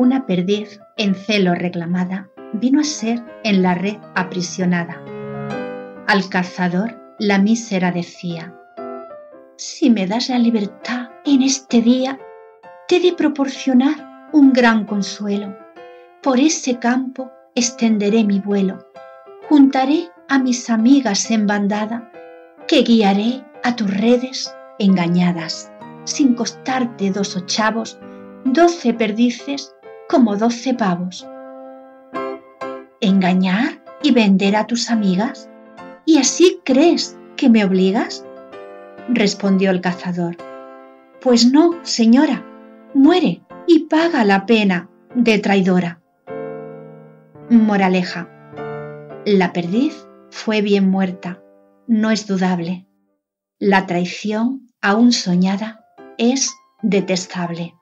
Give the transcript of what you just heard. una perdiz en celo reclamada vino a ser en la red aprisionada. Al cazador la mísera decía: «Si me das la libertad en este día, te he de proporcionar un gran consuelo. Por ese campo extenderé mi vuelo, juntaré a mis amigas en bandada, que guiaré a tus redes engañadas. Sin costarte 2 ochavos, 12 perdices como 12 pavos. ¿Engañar y vender a tus amigas? ¿Y así crees que me obligas?», respondió el cazador. «Pues no, señora, muere y paga la pena de traidora». Moraleja: la perdiz fue bien muerta, no es dudable. La traición, aún soñada, es detestable.